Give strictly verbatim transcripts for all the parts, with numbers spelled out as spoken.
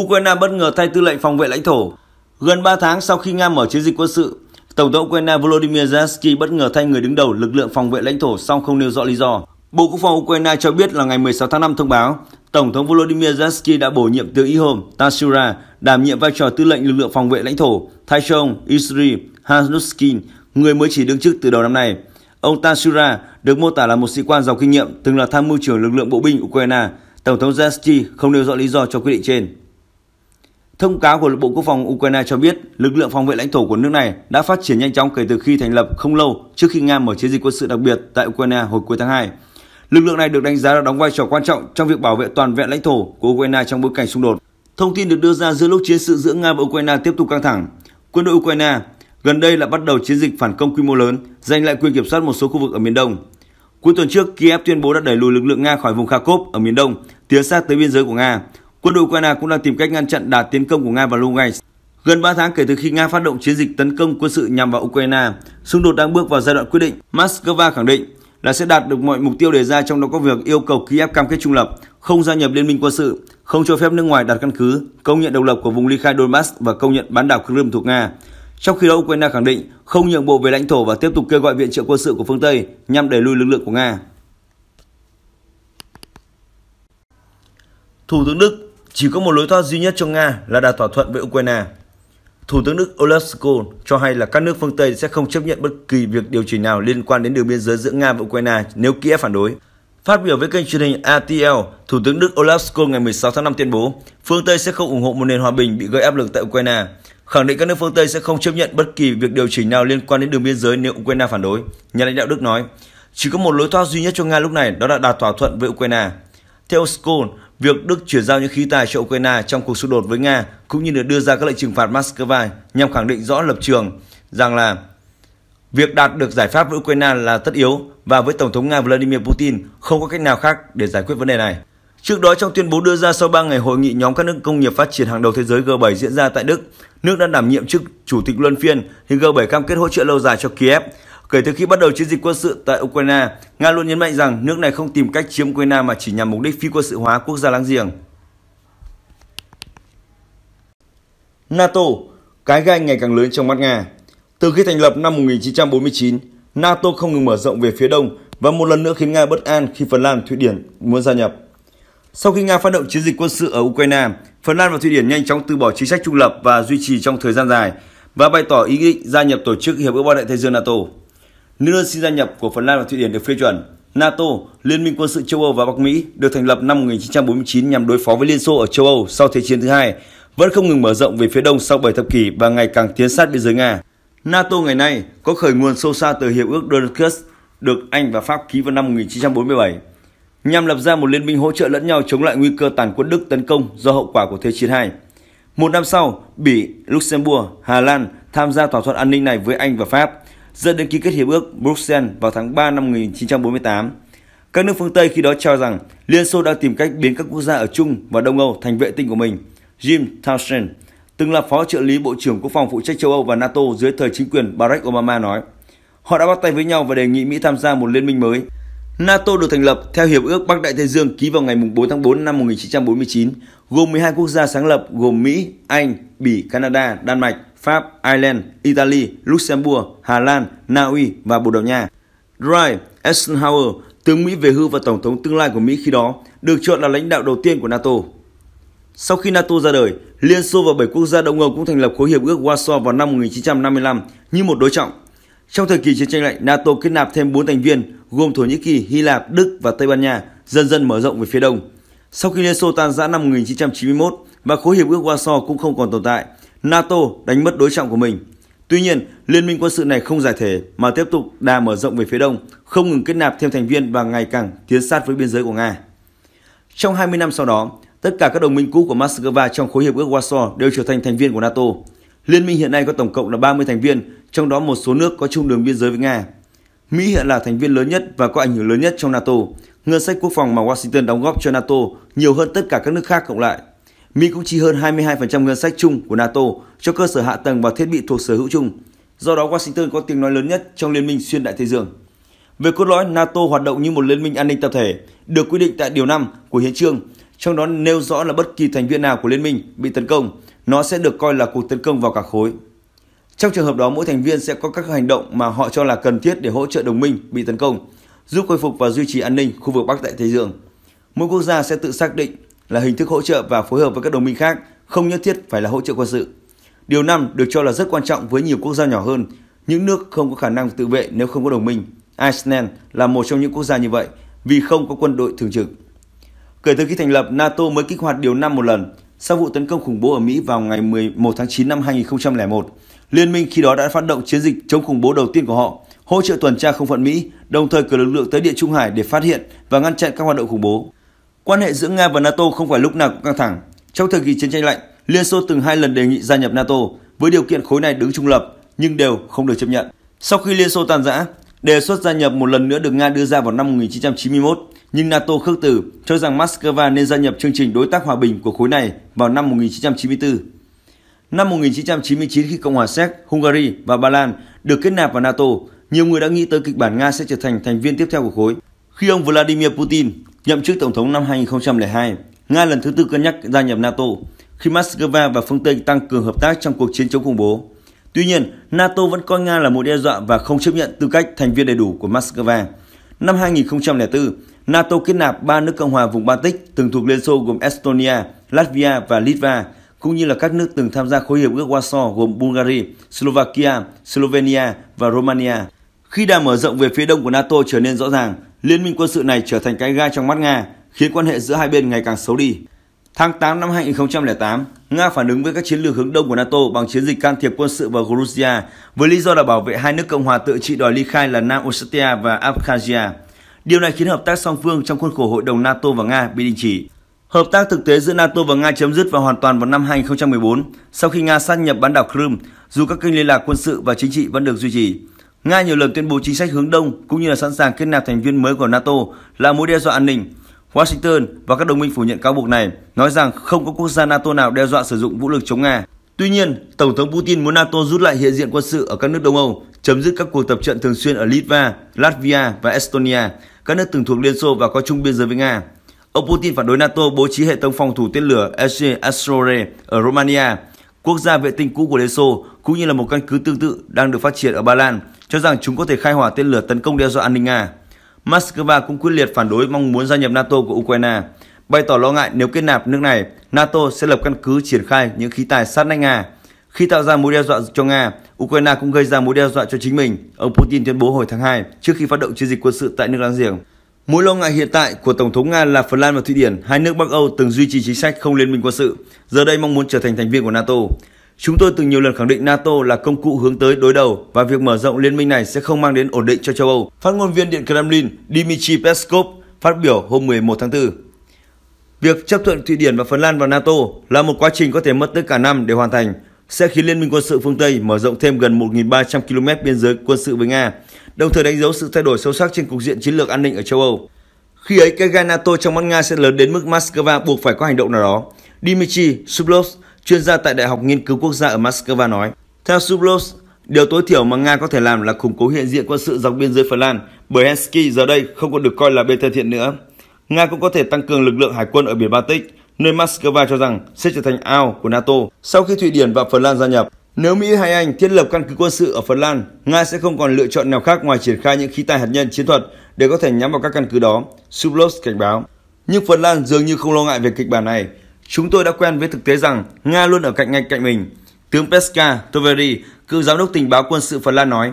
Ukraine bất ngờ thay tư lệnh phòng vệ lãnh thổ. Gần ba tháng sau khi Nga mở chiến dịch quân sự, Tổng thống Ukraine Volodymyr Zelensky bất ngờ thay người đứng đầu lực lượng phòng vệ lãnh thổ song không nêu rõ lý do. Bộ Quốc phòng Ukraine cho biết là ngày mười sáu tháng năm thông báo, Tổng thống Volodymyr Zelensky đã bổ nhiệm tướng Ihor Tantsyura đảm nhiệm vai trò tư lệnh lực lượng phòng vệ lãnh thổ thay cho ông Yuriy Halushkin, người mới chỉ đương chức từ đầu năm nay. Ông Tantsyura được mô tả là một sĩ quan giàu kinh nghiệm, từng là tham mưu trưởng lực lượng bộ binh Ukraine. Tổng thống Zelensky không nêu rõ lý do cho quyết định trên. Thông cáo của Bộ Quốc phòng Ukraine cho biết lực lượng phòng vệ lãnh thổ của nước này đã phát triển nhanh chóng kể từ khi thành lập không lâu trước khi Nga mở chiến dịch quân sự đặc biệt tại Ukraine hồi cuối tháng hai. Lực lượng này được đánh giá đã đóng vai trò quan trọng trong việc bảo vệ toàn vẹn lãnh thổ của Ukraine trong bối cảnh xung đột. Thông tin được đưa ra giữa lúc chiến sự giữa Nga và Ukraine tiếp tục căng thẳng. Quân đội Ukraine gần đây lại bắt đầu chiến dịch phản công quy mô lớn, giành lại quyền kiểm soát một số khu vực ở miền đông. Cuối tuần trước, Kiev tuyên bố đã đẩy lùi lực lượng Nga khỏi vùng Kharkov ở miền đông, tiến sát tới biên giới của Nga. Quân đội Ukraine cũng đang tìm cách ngăn chặn đà tiến công của Nga vào Lugansk. Gần ba tháng kể từ khi Nga phát động chiến dịch tấn công quân sự nhằm vào Ukraine, xung đột đang bước vào giai đoạn quyết định. Moscow khẳng định là sẽ đạt được mọi mục tiêu đề ra, trong đó có việc yêu cầu Kiev cam kết trung lập, không gia nhập liên minh quân sự, không cho phép nước ngoài đặt căn cứ, công nhận độc lập của vùng ly khai Donbass và công nhận bán đảo Crimea thuộc Nga. Trong khi đó, Ukraine khẳng định không nhượng bộ về lãnh thổ và tiếp tục kêu gọi viện trợ quân sự của phương Tây nhằm đẩy lùi lực lượng của Nga. Thủ tướng Đức: chỉ có một lối thoát duy nhất cho Nga là đạt thỏa thuận với Ukraine. Thủ tướng Đức Olaf Scholz cho hay là các nước phương Tây sẽ không chấp nhận bất kỳ việc điều chỉnh nào liên quan đến đường biên giới giữa Nga và Ukraine nếu Kiev phản đối. Phát biểu với kênh truyền hình R T L, Thủ tướng Đức Olaf Scholz ngày mười sáu tháng năm tuyên bố phương Tây sẽ không ủng hộ một nền hòa bình bị gây áp lực tại Ukraine, khẳng định các nước phương Tây sẽ không chấp nhận bất kỳ việc điều chỉnh nào liên quan đến đường biên giới nếu Ukraine phản đối. Nhà lãnh đạo Đức nói, chỉ có một lối thoát duy nhất cho Nga lúc này, đó là đạt thỏa thuận với Ukraine. Theo Scholz, việc Đức chuyển giao những khí tài cho Ukraine trong cuộc xung đột với Nga cũng như được đưa ra các lệnh trừng phạt Moscow nhằm khẳng định rõ lập trường rằng là việc đạt được giải pháp với Ukraine là tất yếu và với Tổng thống Nga Vladimir Putin không có cách nào khác để giải quyết vấn đề này. Trước đó, trong tuyên bố đưa ra sau ba ngày hội nghị nhóm các nước công nghiệp phát triển hàng đầu thế giới G bảy diễn ra tại Đức, nước đã đảm nhiệm chức chủ tịch luân phiên thì G bảy cam kết hỗ trợ lâu dài cho Kiev. Kể từ khi bắt đầu chiến dịch quân sự tại Ukraine, Nga luôn nhấn mạnh rằng nước này không tìm cách chiếm Ukraine mà chỉ nhằm mục đích phi quân sự hóa quốc gia láng giềng. NATO, cái gai ngày càng lớn trong mắt Nga. Từ khi thành lập năm một nghìn chín trăm bốn mươi chín, NATO không ngừng mở rộng về phía đông và một lần nữa khiến Nga bất an khi Phần Lan, Thụy Điển muốn gia nhập. Sau khi Nga phát động chiến dịch quân sự ở Ukraine, Phần Lan và Thụy Điển nhanh chóng từ bỏ chính sách trung lập và duy trì trong thời gian dài và bày tỏ ý định gia nhập tổ chức Hiệp ước Bắc Đại Tây Dương NATO. Nước đơn xin gia nhập của Phần Lan và Thụy Điển được phê chuẩn. NATO, Liên minh quân sự châu Âu và Bắc Mỹ, được thành lập năm một nghìn chín trăm bốn mươi chín nhằm đối phó với Liên Xô ở châu Âu sau Thế chiến thứ hai, vẫn không ngừng mở rộng về phía đông sau bảy thập kỷ và ngày càng tiến sát biên giới Nga. NATO ngày nay có khởi nguồn sâu xa từ Hiệp ước Dunkirk được Anh và Pháp ký vào năm một nghìn chín trăm bốn mươi bảy, nhằm lập ra một liên minh hỗ trợ lẫn nhau chống lại nguy cơ tàn quân Đức tấn công do hậu quả của Thế chiến hai. Một năm sau, Bỉ, Luxembourg, Hà Lan tham gia thỏa thuận an ninh này với Anh và Pháp, dẫn đến ký kết hiệp ước Bruxelles vào tháng ba năm một nghìn chín trăm bốn mươi tám. Các nước phương Tây khi đó cho rằng Liên Xô đã tìm cách biến các quốc gia ở Trung và Đông Âu thành vệ tinh của mình. Jim Townshend, từng là phó trợ lý Bộ trưởng Quốc phòng phụ trách châu Âu và NATO dưới thời chính quyền Barack Obama nói, họ đã bắt tay với nhau và đề nghị Mỹ tham gia một liên minh mới. NATO được thành lập theo Hiệp ước Bắc Đại Tây Dương ký vào ngày bốn tháng tư năm một nghìn chín trăm bốn mươi chín, gồm mười hai quốc gia sáng lập gồm Mỹ, Anh, Bỉ, Canada, Đan Mạch, Pháp, Ireland, Italy, Luxembourg, Hà Lan, Na Uy và Bồ Đào Nha. Dwight Eisenhower, tướng Mỹ về hưu và Tổng thống tương lai của Mỹ khi đó, được chọn là lãnh đạo đầu tiên của NATO. Sau khi NATO ra đời, Liên Xô và bảy quốc gia Đông Âu cũng thành lập khối hiệp ước Warsaw vào năm một nghìn chín trăm năm mươi lăm như một đối trọng. Trong thời kỳ chiến tranh lạnh, NATO kết nạp thêm bốn thành viên gồm Thổ Nhĩ Kỳ, Hy Lạp, Đức và Tây Ban Nha, dần dần mở rộng về phía đông. Sau khi Liên Xô tan rã năm một nghìn chín trăm chín mươi mốt và khối hiệp ước Warsaw cũng không còn tồn tại, NATO đánh mất đối trọng của mình. Tuy nhiên, liên minh quân sự này không giải thể mà tiếp tục đà mở rộng về phía đông, không ngừng kết nạp thêm thành viên và ngày càng tiến sát với biên giới của Nga. Trong hai mươi năm sau đó, tất cả các đồng minh cũ của Moscow trong khối hiệp ước Warsaw đều trở thành thành viên của NATO. Liên minh hiện nay có tổng cộng là ba mươi thành viên, trong đó một số nước có chung đường biên giới với Nga. Mỹ hiện là thành viên lớn nhất và có ảnh hưởng lớn nhất trong NATO. Ngân sách quốc phòng mà Washington đóng góp cho NATO nhiều hơn tất cả các nước khác cộng lại. Mỹ cũng chi hơn hai mươi hai phần trăm ngân sách chung của NATO cho cơ sở hạ tầng và thiết bị thuộc sở hữu chung. Do đó, Washington có tiếng nói lớn nhất trong liên minh xuyên đại Tây Dương. Về cốt lõi, NATO hoạt động như một liên minh an ninh tập thể, được quy định tại điều năm của hiến chương. trong đó nêu rõ là bất kỳ thành viên nào của liên minh bị tấn công, nó sẽ được coi là cuộc tấn công vào cả khối. Trong trường hợp đó, mỗi thành viên sẽ có các hành động mà họ cho là cần thiết để hỗ trợ đồng minh bị tấn công, giúp khôi phục và duy trì an ninh khu vực Bắc Đại Tây Dương. Mỗi quốc gia sẽ tự xác định là hình thức hỗ trợ và phối hợp với các đồng minh khác, không nhất thiết phải là hỗ trợ quân sự. Điều năm được cho là rất quan trọng với nhiều quốc gia nhỏ hơn, những nước không có khả năng tự vệ nếu không có đồng minh. Iceland là một trong những quốc gia như vậy vì không có quân đội thường trực. Kể từ khi thành lập, NATO mới kích hoạt điều năm một lần sau vụ tấn công khủng bố ở Mỹ vào ngày mười một tháng chín năm hai nghìn không trăm lẻ một. Liên minh khi đó đã phát động chiến dịch chống khủng bố đầu tiên của họ, hỗ trợ tuần tra không phận Mỹ, đồng thời cử lực lượng tới Địa Trung Hải để phát hiện và ngăn chặn các hoạt động khủng bố. Quan hệ giữa Nga và NATO không phải lúc nào cũng căng thẳng. Trong thời kỳ chiến tranh lạnh, Liên Xô từng hai lần đề nghị gia nhập NATO với điều kiện khối này đứng trung lập, nhưng đều không được chấp nhận. Sau khi Liên Xô tan rã, đề xuất gia nhập một lần nữa được Nga đưa ra vào năm một nghìn chín trăm chín mươi mốt, nhưng NATO khước từ, cho rằng Moscow nên gia nhập chương trình đối tác hòa bình của khối này vào năm một nghìn chín trăm chín mươi tư. Năm một nghìn chín trăm chín mươi chín, khi Cộng hòa Séc, Hungary và Ba Lan được kết nạp vào NATO, nhiều người đã nghĩ tới kịch bản Nga sẽ trở thành thành viên tiếp theo của khối. Khi ông Vladimir Putin nhậm chức tổng thống năm hai nghìn không trăm lẻ hai, Nga lần thứ tư cân nhắc gia nhập NATO khi Moscow và phương Tây tăng cường hợp tác trong cuộc chiến chống khủng bố. Tuy nhiên, NATO vẫn coi Nga là một đe dọa và không chấp nhận tư cách thành viên đầy đủ của Moscow. Năm hai nghìn không trăm lẻ tư, NATO kết nạp ba nước Cộng hòa vùng Baltic từng thuộc Liên Xô gồm Estonia, Latvia và Litva, cũng như là các nước từng tham gia khối hiệp ước Warsaw gồm Bulgaria, Slovakia, Slovenia và Romania. Khi đà mở rộng về phía đông của NATO trở nên rõ ràng, liên minh quân sự này trở thành cái gai trong mắt Nga, khiến quan hệ giữa hai bên ngày càng xấu đi. Tháng tám năm hai nghìn không trăm lẻ tám, Nga phản ứng với các chiến lược hướng đông của NATO bằng chiến dịch can thiệp quân sự vào Georgia với lý do là bảo vệ hai nước Cộng hòa tự trị đòi ly khai là Nam Ossetia và Abkhazia. Điều này khiến hợp tác song phương trong khuôn khổ Hội đồng NATO và Nga bị đình chỉ. Hợp tác thực tế giữa NATO và Nga chấm dứt và hoàn toàn vào năm hai nghìn không trăm mười bốn sau khi Nga sát nhập bán đảo Crimea, dù các kênh liên lạc quân sự và chính trị vẫn được duy trì. Nga nhiều lần tuyên bố chính sách hướng đông cũng như là sẵn sàng kết nạp thành viên mới của NATO là mối đe dọa an ninh. Washington và các đồng minh phủ nhận cáo buộc này, nói rằng không có quốc gia NATO nào đe dọa sử dụng vũ lực chống Nga. Tuy nhiên, Tổng thống Putin muốn NATO rút lại hiện diện quân sự ở các nước Đông Âu, chấm dứt các cuộc tập trận thường xuyên ở Litva, Latvia và Estonia, các nước từng thuộc Liên Xô và có chung biên giới với Nga. Ông Putin phản đối NATO bố trí hệ thống phòng thủ tên lửa Azov ở Romania, quốc gia vệ tinh cũ của Liên Xô, cũng như là một căn cứ tương tự đang được phát triển ở Ba Lan, cho rằng chúng có thể khai hỏa tên lửa tấn công đe dọa an ninh Nga. Moscow cũng quyết liệt phản đối mong muốn gia nhập NATO của Ukraine, bày tỏ lo ngại nếu kết nạp nước này, NATO sẽ lập căn cứ triển khai những khí tài sát nách Nga. Khi tạo ra mối đe dọa cho Nga, Ukraine cũng gây ra mối đe dọa cho chính mình, ông Putin tuyên bố hồi tháng hai trước khi phát động chiến dịch quân sự tại nước láng giềng. Mối lo ngại hiện tại của Tổng thống Nga là Phần Lan và Thụy Điển, hai nước Bắc Âu từng duy trì chính sách không liên minh quân sự, giờ đây mong muốn trở thành thành viên của NATO. Chúng tôi từng nhiều lần khẳng định NATO là công cụ hướng tới đối đầu và việc mở rộng liên minh này sẽ không mang đến ổn định cho châu Âu, phát ngôn viên Điện Kremlin Dmitry Peskov phát biểu hôm mười một tháng tư. Việc chấp thuận Thụy Điển và Phần Lan vào NATO là một quá trình có thể mất tới cả năm để hoàn thành, sẽ khiến Liên minh quân sự phương Tây mở rộng thêm gần một nghìn ba trăm ki lô mét biên giới quân sự với Nga, đồng thời đánh dấu sự thay đổi sâu sắc trên cục diện chiến lược an ninh ở châu Âu. Khi ấy, cái gai NATO trong mắt Nga sẽ lớn đến mức Moscow buộc phải có hành động nào đó, Dmitry Sublov, chuyên gia tại Đại học Nghiên cứu Quốc gia ở Moscow nói. Theo Sublov, điều tối thiểu mà Nga có thể làm là củng cố hiện diện quân sự dọc biên giới Phần Lan, bởi Helsinki giờ đây không còn được coi là bên thân thiện nữa. Nga cũng có thể tăng cường lực lượng hải quân ở biển Baltic, nơi Moscow cho rằng sẽ trở thành ao của NATO sau khi Thụy Điển và Phần Lan gia nhập. Nếu Mỹ hay Anh thiết lập căn cứ quân sự ở Phần Lan, Nga sẽ không còn lựa chọn nào khác ngoài triển khai những khí tài hạt nhân chiến thuật để có thể nhắm vào các căn cứ đó, Sublov cảnh báo. Nhưng Phần Lan dường như không lo ngại về kịch bản này. Chúng tôi đã quen với thực tế rằng Nga luôn ở cạnh ngay cạnh mình, tướng Peska Toveri, cựu giám đốc tình báo quân sự Phần Lan nói.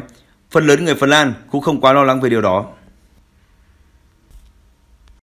Phần lớn người Phần Lan cũng không quá lo lắng về điều đó.